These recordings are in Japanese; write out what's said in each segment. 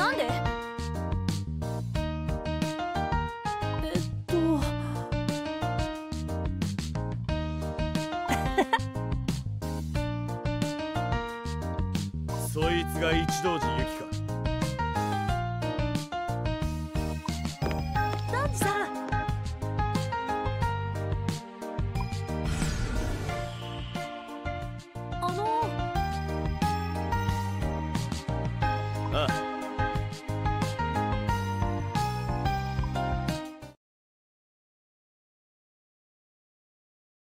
なんで？そいつが一同時行きか。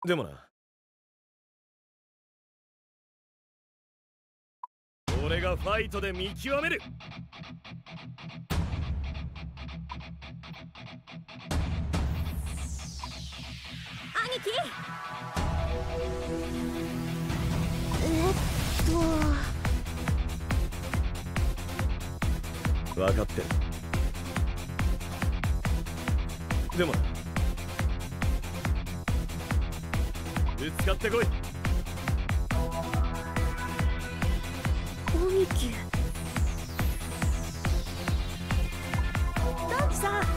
でもな、俺がファイトで見極める。兄貴。分かってる。でもな。 ぶつかってこい。兄貴。ダンジさん。何？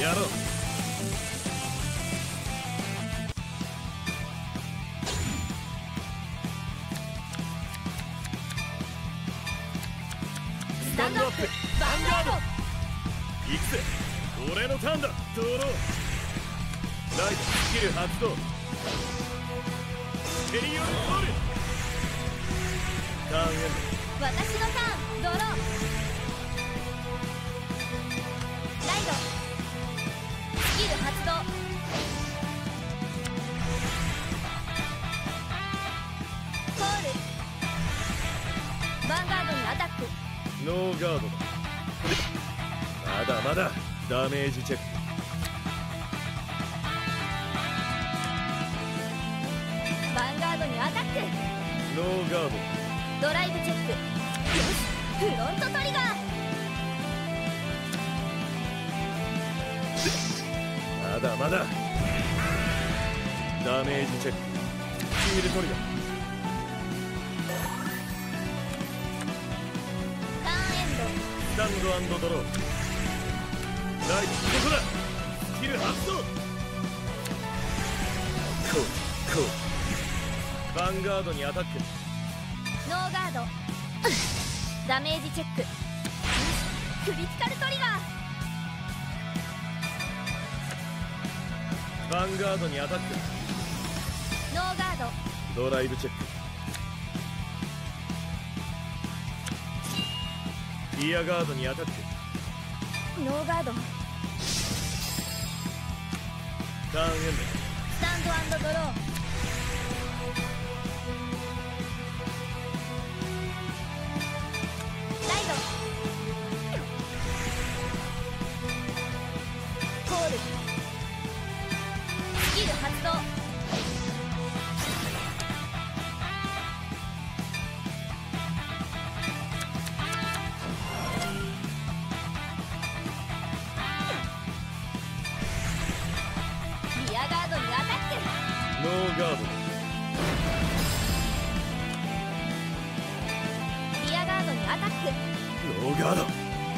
やろう。スタンドアップ、ヴァンガード。いくぜ、俺のターンだ。ドロー。ライトスキル発動。ペリオルコール。ターンエンド。私のターン、ドロー。 ノーガードだ。まだまだダメージチェック。ヴァンガードにアタック。ノーガード。ドライブチェック。フロントトリガー。まだまだダメージチェック。シールトリガー。 スタンドアンドドロー。ライトここだ。スキル発動。こうこう。ヴァンガードにアタック。ノーガード。ダメージチェック。クリティカルトリガー。ヴァンガードにアタック。ノーガード。ドライブチェック。 リアガードに当たって。ノーガード。ターンエンド。スタンドアンドドロー。ライド。コール。スキル発動。ノーガード。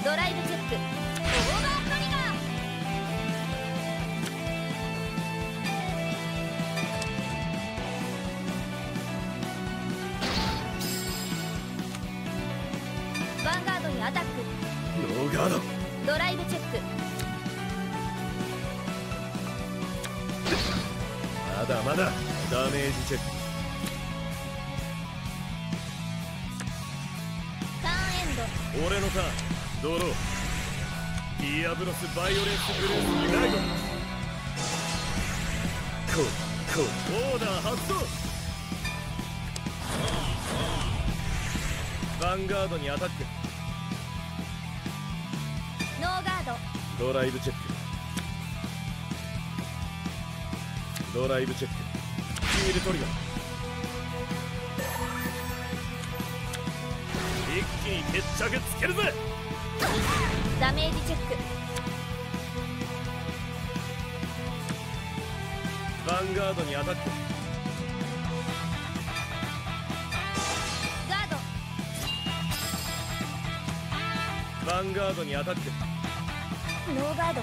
ドライブチェック。オーバートリガー。ヴァンガードにアタック。ノーガード。ドライブチェック。まだまだダメージチェック。 俺のターン、ドロー。ディアブロスバイオレンスブルースにライド。こうこうオーダー発動。ヴァンガードにアタック。ノーガード。ドライブチェック。ドライブチェック。ヒールトリガー。一気に決着つけるぜ。ダメージチェック。ヴァンガードにアタック。ヴァンガードにアタック。ノーガード。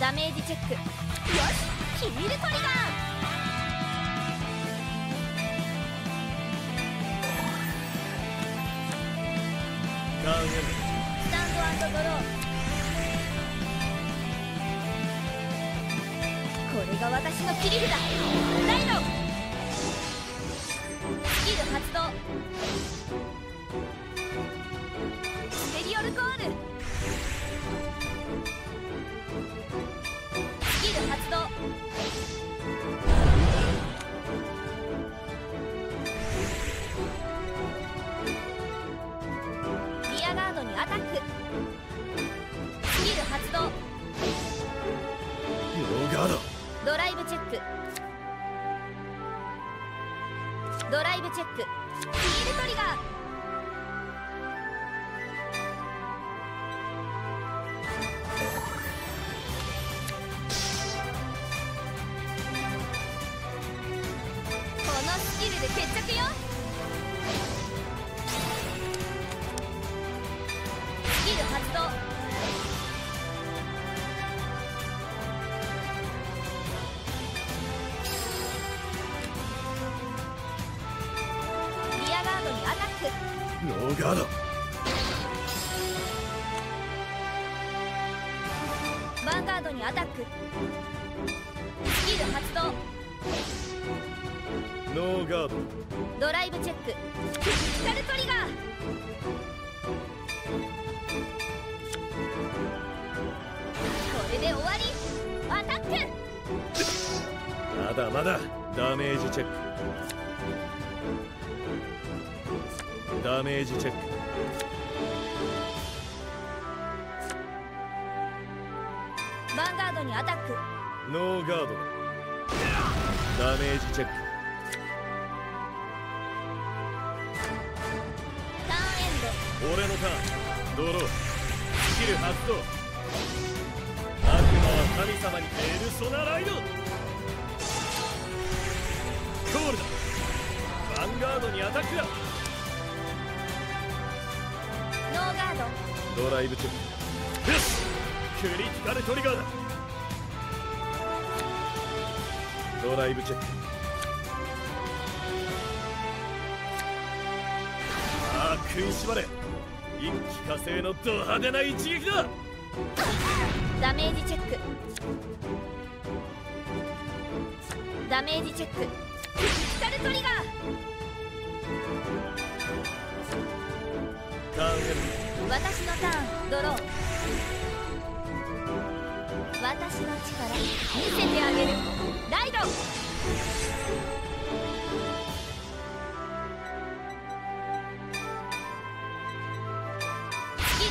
ダメージチェック。よし、ヒールトリガー。ターンエンド。スタンド&ドロー。これが私の切り札。ライド。スキル発動。メリオルコール。スキル発動。リアガードにアタック。スキル発動。ノーガード。ドライブチェック。ドライブチェック。ヒールトリガー。スキルで決着よ。スキル発動。リアガードにアタック。ノーガード。ヴァンガードにアタック。スキル発動。ノーガード。ドライブチェック。クリティカルトリガー。これで終わり。アタック。まだまだ。ダメージチェック。ダメージチェック。ヴァンガードにアタック。ノーガード。ダメージチェック。俺のターン。ドロー。スキル発動。悪魔は神様にペルソナライド。ゴールだ。ヴァンガードにアタックだ。ノーガード。ドライブチェック。よし、クリティカルトリガーだ。ドライブチェック。食いしばれ。一気火星のド派手な一撃だ。ダメージチェック。ダメージチェック。クリティカルトリガー。ターンエンド。私のターン。ドロー。私の力見せてあげる。ライド。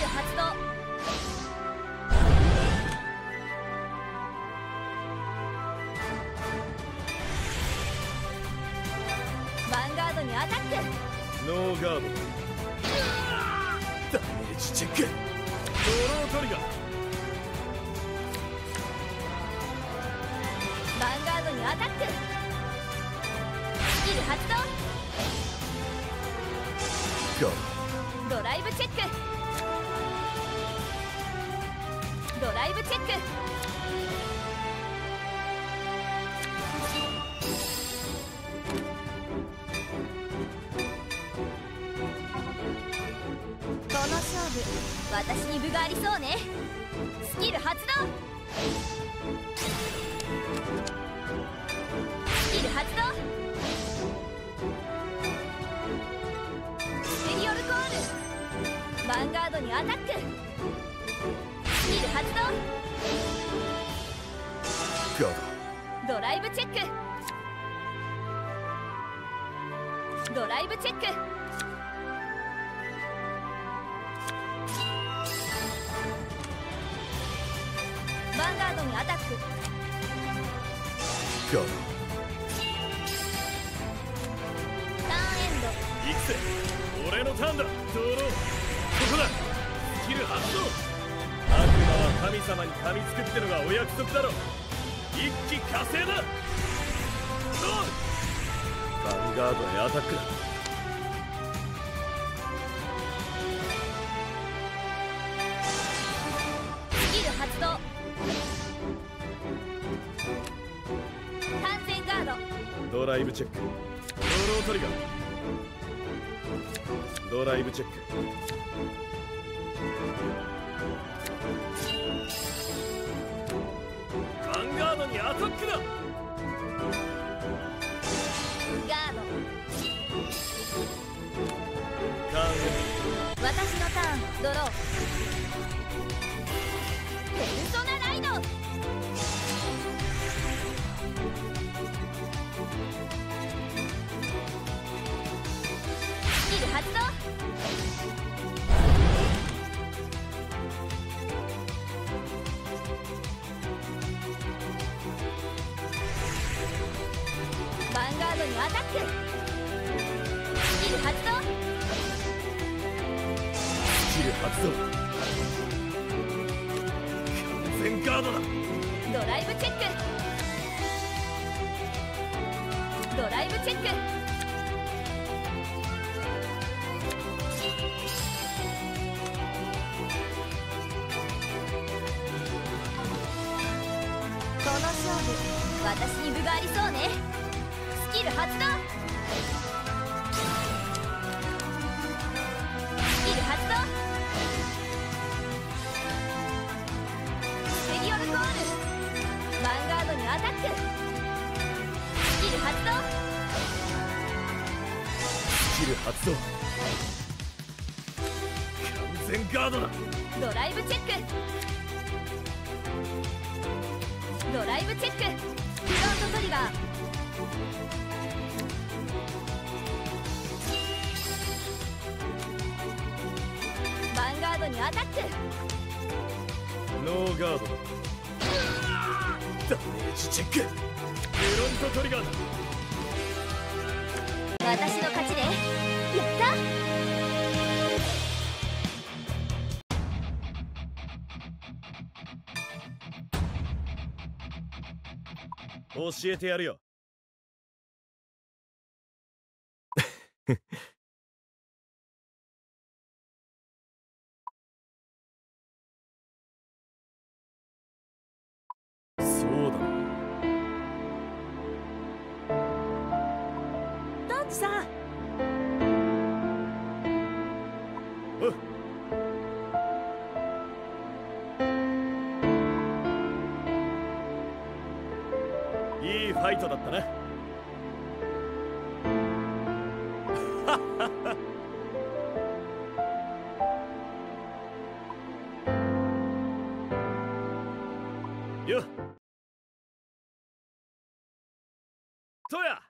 発動。ヴァンガードにアタック。ノーガード。ダメージチェック。ドロートリガー。ヴァンガードにアタック。スキル発動。ドライブチェック。ドライブチェック。この勝負、私に分がありそうね。スキル発動。スキル発動。メリオルコール。ヴァンガードにアタック。スキル発動。ドライブチェック。ドライブチェック。タック。ガーターンエンド。いくぜ、俺のターンだ。ドロー。ここだ。スキル発動。悪魔は神様に噛みつくってのがお約束だろ。一気火星だ。ドール。ヴァンガードへアタックだ。 ドライブチェック。ドロートリガー。ドライブチェック。ヴァンガードにアタックだ。ガード。カーン。私のターン。ドロー。ペルソナライド。 発動。ヴァンガードにアタック。スキル発動。スキル発動。完全ガードだ。ドライブチェック。ドライブチェック。 私に分がありそうね。スキル発動。スキル発動。メリオルコール。ヴァンガードにアタック。スキル発動。スキル発動。完全ガードだ。ドライブチェック。 ドライブチェック。フロントトリガー。ヴァンガードにアタック。ノーガードだ。ダメージチェック。フロントトリガーだ。私の勝ちね。やった。 教えてやるよ。そうだな。ドッジさん。おっ。 いいファイトだったな。よっ。トヤ。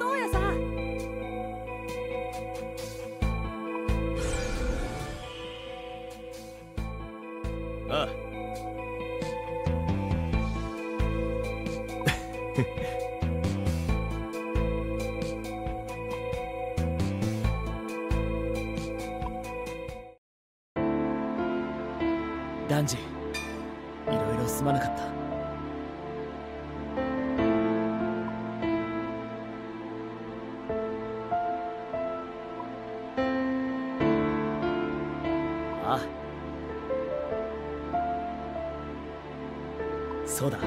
トヤさん。 ああダンジ、いろいろすまなかった。ああ。 そうだ。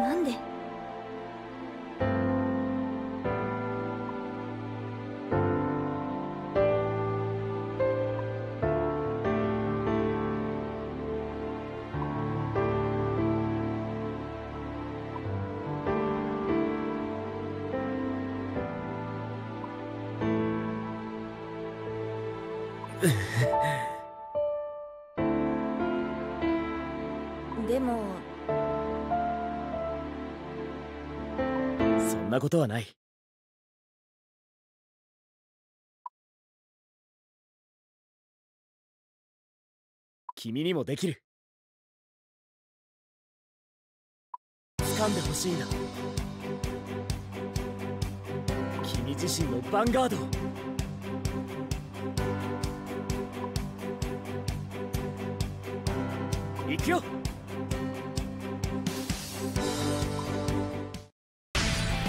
なんで？でもなことはない。君にもできる。掴んでほしいな、君自身のヴァンガードを。行くよ。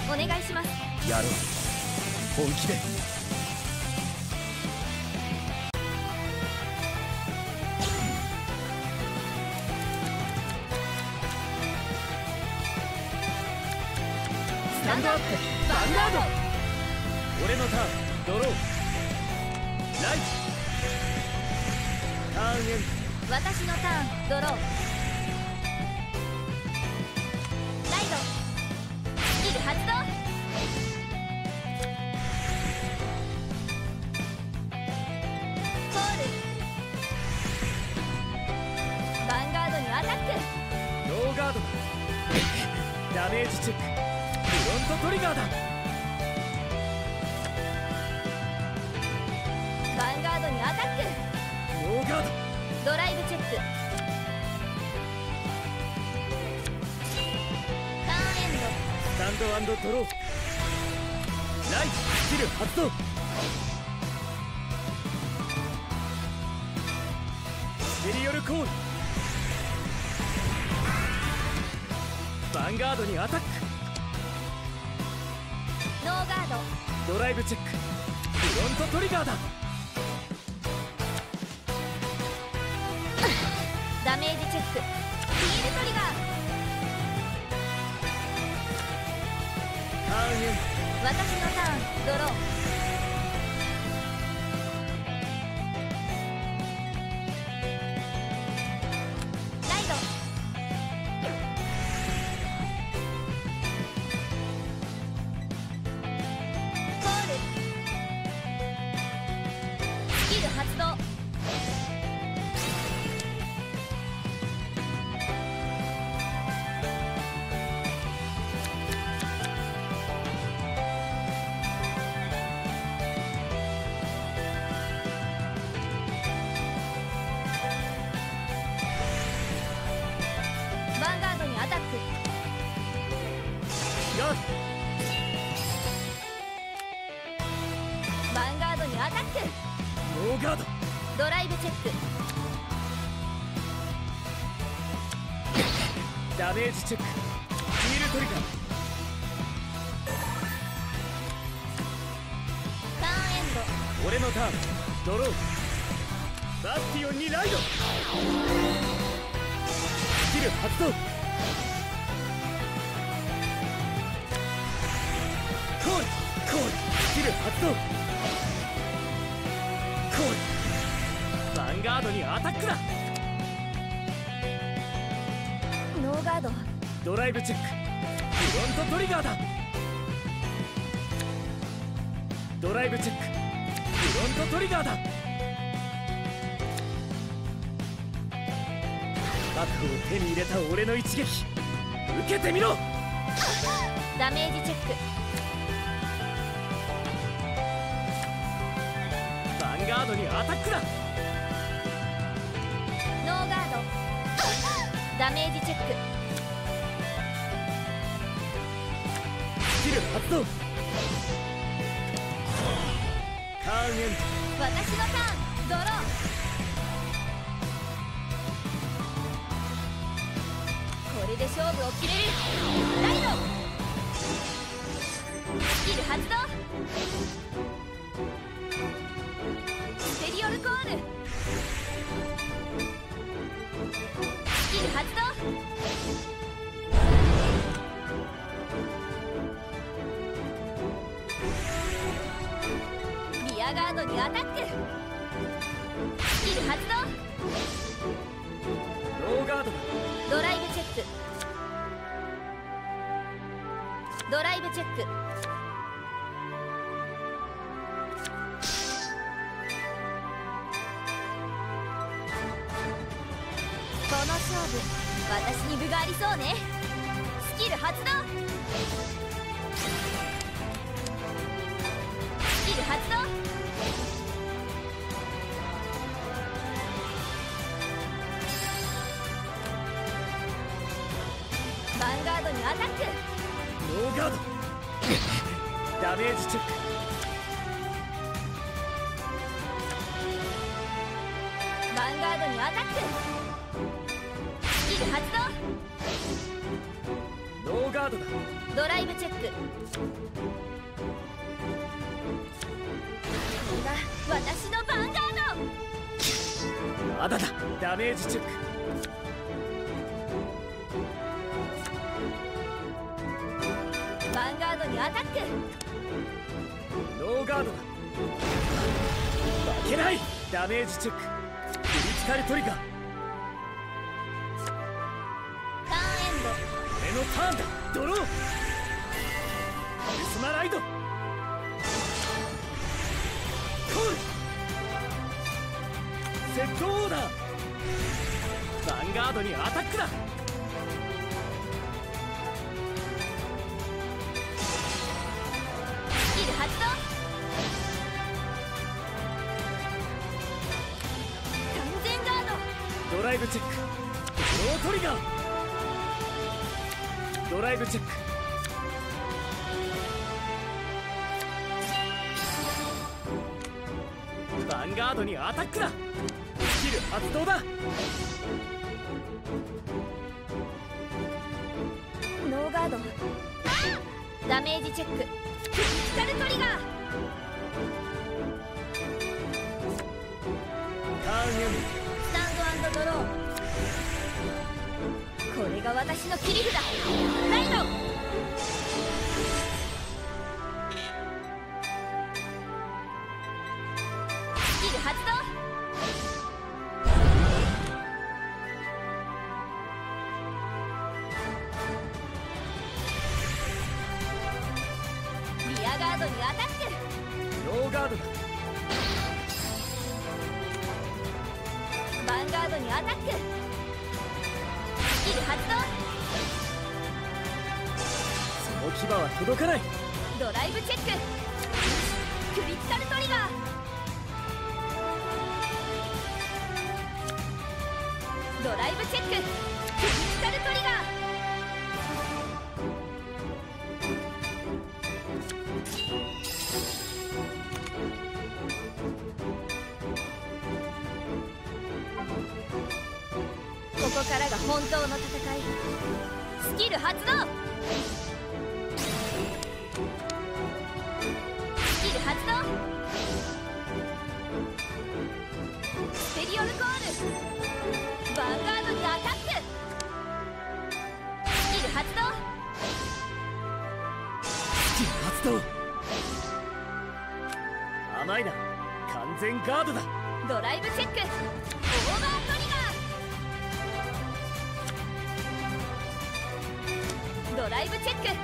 お願いします。やろう、本気で。 スタンドアップ、ヴァンガード。俺のターン、ドロー、ライト、ターンエンド。私のターン、ドロー、ライド、スキル発動。コール、ヴァンガードにアタック。ノーガードだ。ダメージチェック。 フロントトリガーだ。ヴァンガードにアタック。ノーガード。ドライブチェック。ターンエンド。スタンド&ドロー。ライトスキル発動。ステリオルコール。ヴァンガードにアタック。 ノーガード。ドライブチェック。フロントトリガーだ。ダメージチェック。ヒールトリガー。ターンエンド。私のターン、ドロー。ライド。 発動。ヴァンガードにアタック。よし。ヴァンガードにアタック。 ノーガード。ドライブチェック。ダメージチェック。ヒールトリガー。ターンエンド。俺のターン、ドロー。バスティオンにライド。スキル発動。コール、コール、スキル発動。 ヴァンガードにアタックだ。ノーガード。ドライブチェック。フロントトリガーだ。ドライブチェック。フロントトリガーだ。確保を手に入れた俺の一撃、受けてみろ。ダメージチェック。ヴァンガードにアタックだ。 ダメージチェック。スキル発動。ターンエンド。私のターン、ドロー。これで勝負を決める。ライド。スキル発動。ステリオルコール。 発動。リアガードにアタック。スキル発動。ノーガード。ドライブチェック。ドライブチェック。この勝負、私に分がありそうね。スキル発動。スキル発動。ヴァンガードにアタック。ノーガードダメージチェック。 アタック。スキル発動。ノーガードだ。ドライブチェック。私のヴァンガード。まだだ。ダメージチェック。ヴァンガードにアタック。ノーガードだ。負けない。ダメージチェック。 光トリガー。ターンエンド。俺のターンだ。ドロー。カリスマライド。コール。セットオーダー。ヴァンガードにアタックだ。スキル発動。 ドライブチェック。ロートリガー。ドライブチェック。ヴァンガードにアタックだ。スキル発動だ。ノーガード。ダメージチェック。クリティカルトリガー。ターンエンド。 ドロー。これが私の切り札。ライド。スキル発動。リアガードにアタック。ノーガードだ。 ヴァンガードにアタック。スキル発動。その牙は届かない。ドライブチェック。クリティカルトリガー。ドライブチェック。クリティカルトリガー。 ここからが本当の戦い。スキル発動。スキル発動。スペリオルコール。ヴァンガードにアタック。スキル発動。スキル発動。甘いな。完全ガードだ。ドライブチェック。オーバートリガー。 ドライブチェック。ヴ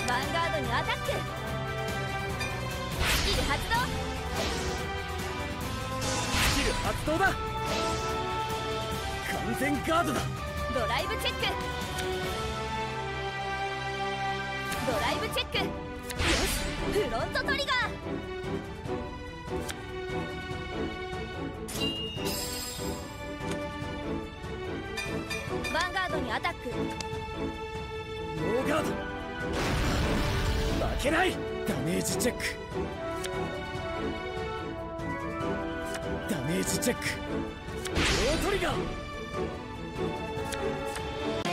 ァンガードにアタック。スキル発動。スキル発動だ。完全ガードだ。ドライブチェック。ドライブチェック。よし、フロントトリガー。 ヴァンガードにアタック。ノーガード。負けない。ダメージチェック。ダメージチェック。ロートリガー。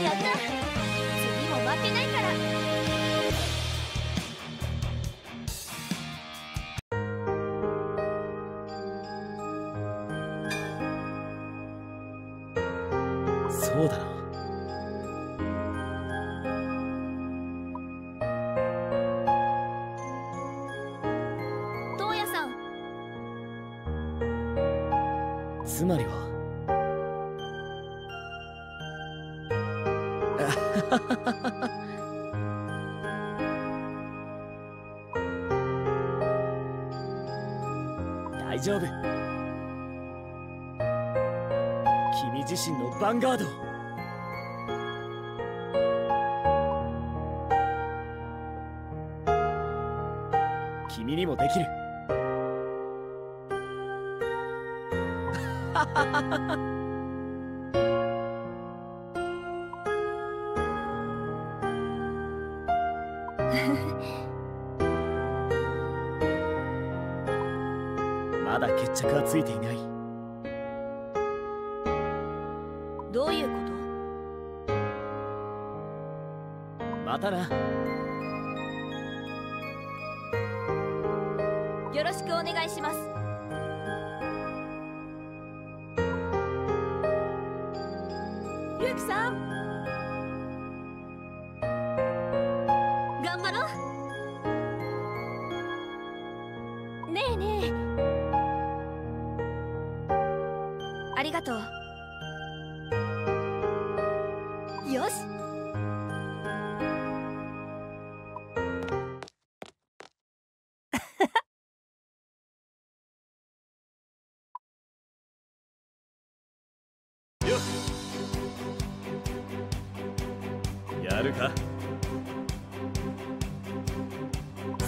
やった。次も負けないから。そうだな。トウヤさん。つまりは。大丈夫。自身のヴァンガードを。 君にもできる。まだ決着はついていない。どういうこと？またな。 よろしくお願いします。ルークさん、頑張ろう。ねえねえ、ありがとう。よし。 やるか。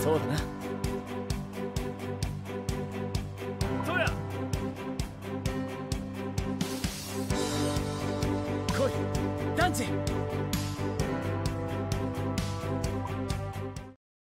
そうだな。とや。来い、ダンチ。